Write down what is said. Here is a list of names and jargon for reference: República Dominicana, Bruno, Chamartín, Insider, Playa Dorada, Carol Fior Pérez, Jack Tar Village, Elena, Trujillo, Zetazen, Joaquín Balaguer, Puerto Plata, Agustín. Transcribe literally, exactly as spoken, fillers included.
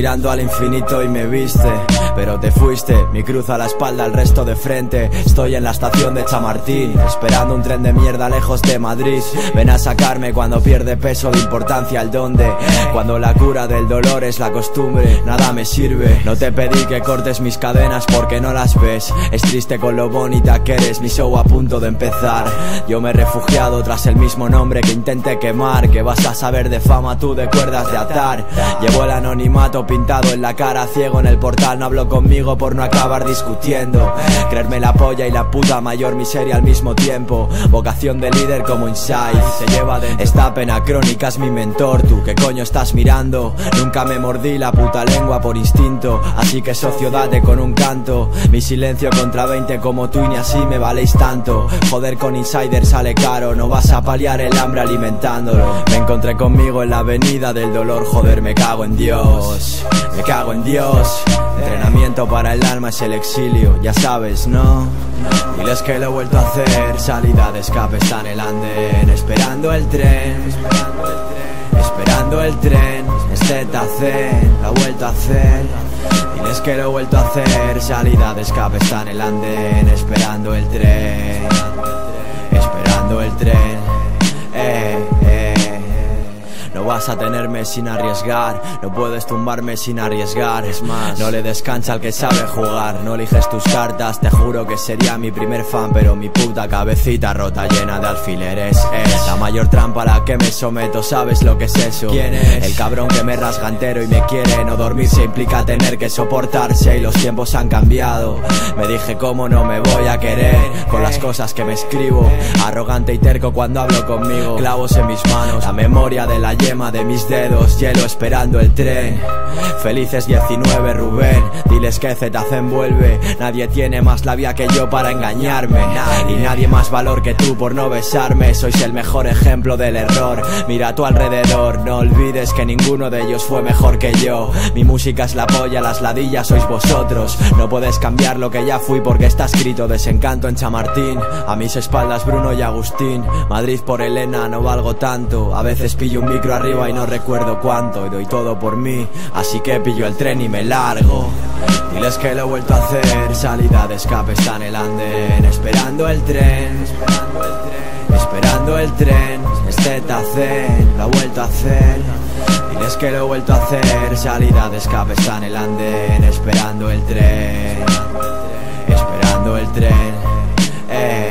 mirando al infinito y me viste, pero te fuiste, mi cruz a la espalda, el resto de frente. Estoy en la estación de Chamartín, esperando un tren de mierda lejos de Madrid. Ven a sacarme cuando pierde peso de importancia el dónde, cuando la cura del dolor es la costumbre, nada me sirve. No te pedí que cortes mis cadenas porque no las ves, es triste con lo bonita que eres, mi show a punto de empezar. Yo me he refugiado tras el mismo nombre que intenté quemar, que vas a saber de fama tú de cuerdas de atar. Llevo el anonimato pintado en la cara, ciego en el portal, no hablo conmigo por no acabar discutiendo. Creerme la polla y la puta mayor miseria al mismo tiempo, vocación de líder como Insider se lleva dentro. Esta pena crónica es mi mentor, tú qué coño estás mirando. Nunca me mordí la puta lengua por instinto, así que socio date con un canto. Mi silencio contra veinte como tú y ni así me valéis tanto. Joder con Insider sale caro, no vas a paliar el hambre alimentándolo. Me encontré conmigo en la avenida del dolor, joder me cago en Dios, me cago en Dios. Entrenamiento para el alma es el exilio, ya sabes, ¿no? Diles que lo he vuelto a hacer, salida de escape está en el andén. Esperando el tren, esperando el tren, es Zetazen, lo he vuelto a hacer. Diles que lo he vuelto a hacer, salida de escape está en el andén. Esperando el tren, esperando el tren, eh, eh. No vas a tenerme sin arriesgar, no puedes tumbarme sin arriesgar. Es más, no le des cancha al que sabe jugar, no eliges tus cartas. Te juro que sería mi primer fan, pero mi puta cabecita rota llena de alfileres es la mayor trampa a la que me someto. ¿Sabes lo que es eso? ¿Quién es? El cabrón que me rasga entero y me quiere. No dormirse implica tener que soportarse, y los tiempos han cambiado. Me dije cómo no me voy a querer con las cosas que me escribo, arrogante y terco cuando hablo conmigo. Clavos en mis manos, la memoria de la yema de mis dedos, hielo esperando el tren. Felices diecinueve, Rubén, diles que Zetazen vuelve. Nadie tiene más labia que yo para engañarme, y nadie más valor que tú por no besarme. Sois el mejor ejemplo del error, mira a tu alrededor, no olvides que ninguno de ellos fue mejor que yo. Mi música es la polla, las ladillas sois vosotros. No puedes cambiar lo que ya fui porque está escrito. Desencanto en Chamartín, a mis espaldas Bruno y Agustín. Madrid por Elena, no valgo tanto, a veces pillo un micro arriba y no recuerdo cuánto, y doy todo por mí, así que pillo el tren y me largo. Diles que lo he vuelto a hacer, salida de escape está en el andén. Esperando el tren, esperando el tren, es Zetazen, lo he vuelto a hacer. Diles que lo he vuelto a hacer, salida de escape está en el andén. Esperando el tren, esperando el tren, eh.